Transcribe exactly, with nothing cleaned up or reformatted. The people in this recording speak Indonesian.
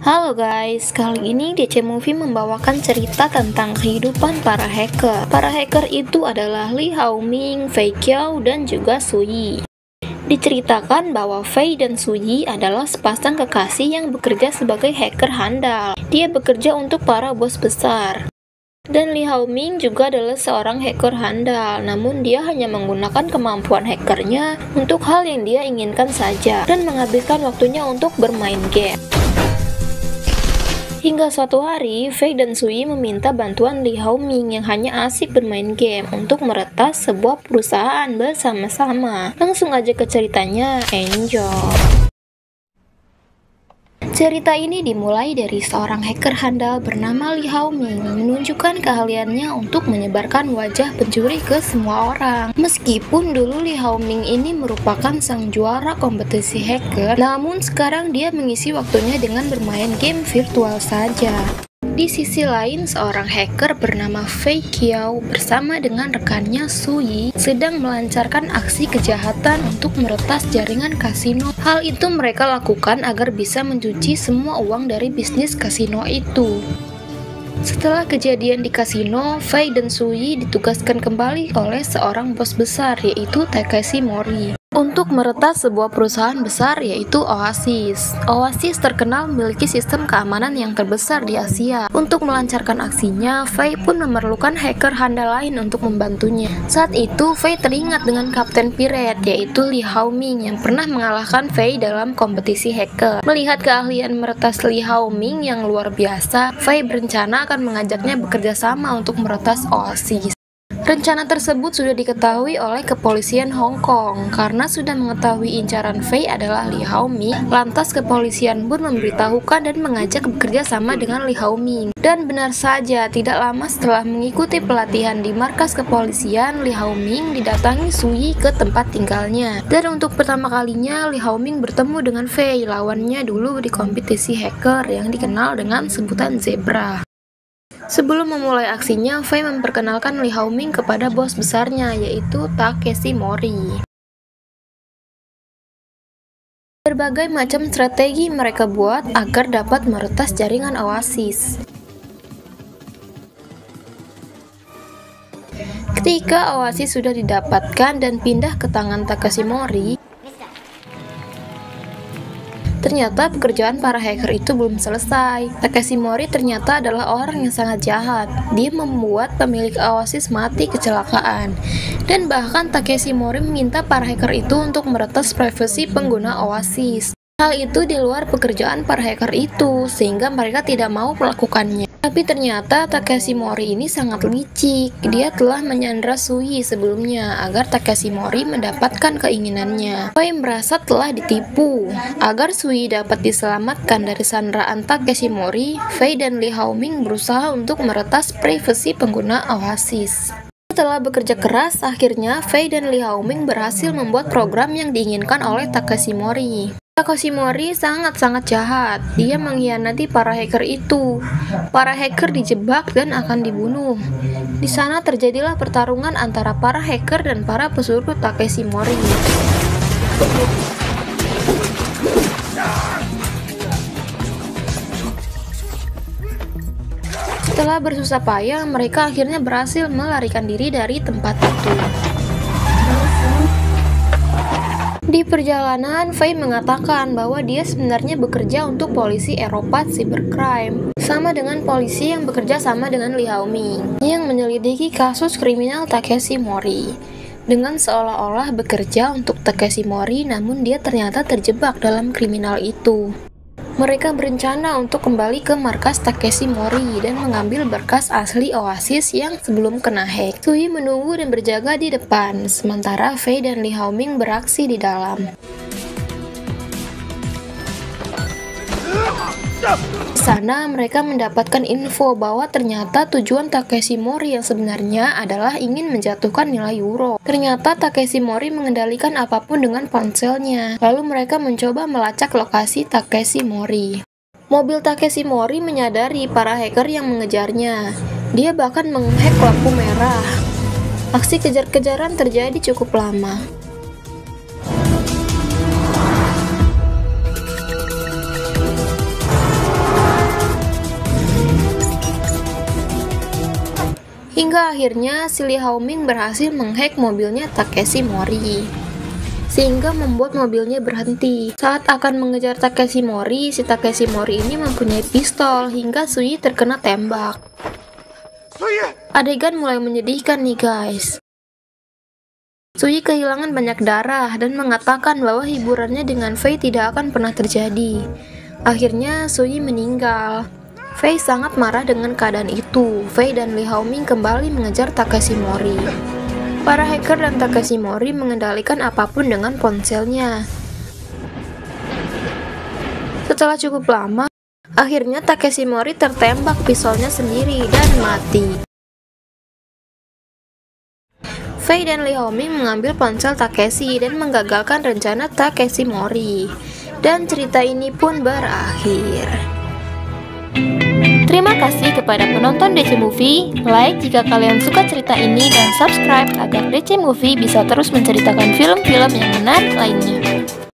Halo guys, kali ini D C Movie membawakan cerita tentang kehidupan para hacker. Para hacker itu adalah Li Haoming, Fei Qiao, dan juga Su Yi. Diceritakan bahwa Fei dan Su Yi adalah sepasang kekasih yang bekerja sebagai hacker handal. Dia bekerja untuk para bos besar. Dan Li Haoming juga adalah seorang hacker handal, namun dia hanya menggunakan kemampuan hackernya untuk hal yang dia inginkan saja dan menghabiskan waktunya untuk bermain game. Hingga suatu hari, Fei dan Su Yi meminta bantuan Li Haoming yang hanya asik bermain game untuk meretas sebuah perusahaan bersama-sama. Langsung aja ke ceritanya, enjoy! Cerita ini dimulai dari seorang hacker handal bernama Li Haoming menunjukkan keahliannya untuk menyebarkan wajah pencuri ke semua orang. Meskipun dulu Li Haoming ini merupakan sang juara kompetisi hacker, namun sekarang dia mengisi waktunya dengan bermain game virtual saja. Di sisi lain, seorang hacker bernama Fei Qiao bersama dengan rekannya Su Yi sedang melancarkan aksi kejahatan untuk meretas jaringan kasino. Hal itu mereka lakukan agar bisa mencuci semua uang dari bisnis kasino itu. Setelah kejadian di kasino, Fei dan Su Yi ditugaskan kembali oleh seorang bos besar yaitu Takeshi Mori untuk meretas sebuah perusahaan besar yaitu Oasis. Oasis terkenal memiliki sistem keamanan yang terbesar di Asia. Untuk melancarkan aksinya, Fei pun memerlukan hacker handal lain untuk membantunya. Saat itu, Fei teringat dengan Kapten Pirate yaitu Li Haoming yang pernah mengalahkan Fei dalam kompetisi hacker. Melihat keahlian meretas Li Haoming yang luar biasa, Fei berencana akan mengajaknya bekerja sama untuk meretas Oasis. Rencana tersebut sudah diketahui oleh kepolisian Hong Kong karena sudah mengetahui incaran Fei adalah Li Haoming. Lantas kepolisian pun memberitahukan dan mengajak bekerja sama dengan Li Haoming. Dan benar saja, tidak lama setelah mengikuti pelatihan di markas kepolisian, Li Haoming didatangi Su Yi ke tempat tinggalnya. Dan untuk pertama kalinya, Li Haoming bertemu dengan Fei, lawannya dulu di kompetisi hacker yang dikenal dengan sebutan Zebra. Sebelum memulai aksinya, Fei memperkenalkan Li Haoming kepada bos besarnya, yaitu Takeshi Mori. Berbagai macam strategi mereka buat agar dapat meretas jaringan Oasis. Ketika Oasis sudah didapatkan dan pindah ke tangan Takeshi Mori, ternyata pekerjaan para hacker itu belum selesai. Takeshi Mori ternyata adalah orang yang sangat jahat. Dia membuat pemilik Oasis mati kecelakaan. Dan bahkan Takeshi Mori meminta para hacker itu untuk meretas privasi pengguna Oasis. Hal itu di luar pekerjaan para hacker itu, sehingga mereka tidak mau melakukannya. Tapi ternyata Takeshi Mori ini sangat licik. Dia telah menyandra Su Yi sebelumnya agar Takeshi Mori mendapatkan keinginannya. Fei merasa telah ditipu. Agar Su Yi dapat diselamatkan dari sandraan Takeshi Mori, Fei dan Li Haoming berusaha untuk meretas privasi pengguna Oasis. Setelah bekerja keras, akhirnya Fei dan Li Haoming berhasil membuat program yang diinginkan oleh Takeshi Mori. Takeshi Mori sangat-sangat jahat. Dia mengkhianati para hacker itu. Para hacker dijebak dan akan dibunuh. Di sana terjadilah pertarungan antara para hacker dan para pesuruh Takeshi Mori. Setelah bersusah payah, mereka akhirnya berhasil melarikan diri dari tempat itu. Di perjalanan, Fei mengatakan bahwa dia sebenarnya bekerja untuk polisi Eropa Cybercrime, sama dengan polisi yang bekerja sama dengan Li Haoming, yang menyelidiki kasus kriminal Takeshi Mori. Dengan seolah-olah bekerja untuk Takeshi Mori, namun dia ternyata terjebak dalam kriminal itu. Mereka berencana untuk kembali ke markas Takeshi Mori dan mengambil berkas asli Oasis yang sebelum kena hack. Su Yi menunggu dan berjaga di depan, sementara Fei dan Li Haoming beraksi di dalam. Di sana mereka mendapatkan info bahwa ternyata tujuan Takeshi Mori yang sebenarnya adalah ingin menjatuhkan nilai euro. Ternyata Takeshi Mori mengendalikan apapun dengan ponselnya. Lalu mereka mencoba melacak lokasi Takeshi Mori. Mobil Takeshi Mori menyadari para hacker yang mengejarnya. Dia bahkan menghack lampu merah. Aksi kejar-kejaran terjadi cukup lama. hingga akhirnya si Li Haoming berhasil menghack mobilnya Takeshi Mori, sehingga membuat mobilnya berhenti. Saat akan mengejar Takeshi Mori, si Takeshi Mori ini mempunyai pistol hingga Su Yi terkena tembak. Adegan mulai menyedihkan nih guys. Su Yi kehilangan banyak darah dan mengatakan bahwa hiburannya dengan Fei tidak akan pernah terjadi. Akhirnya Su Yi meninggal. Fei sangat marah dengan keadaan itu. Fei dan Li Haoming kembali mengejar Takeshi Mori. Para hacker dan Takeshi Mori mengendalikan apapun dengan ponselnya. Setelah cukup lama, akhirnya Takeshi Mori tertembak pisaunya sendiri dan mati. Fei dan Li Haoming mengambil ponsel Takeshi dan menggagalkan rencana Takeshi Mori. Dan cerita ini pun berakhir. Terima kasih kepada penonton D C Movie. Like jika kalian suka cerita ini dan subscribe agar D C Movie bisa terus menceritakan film-film yang menarik lainnya.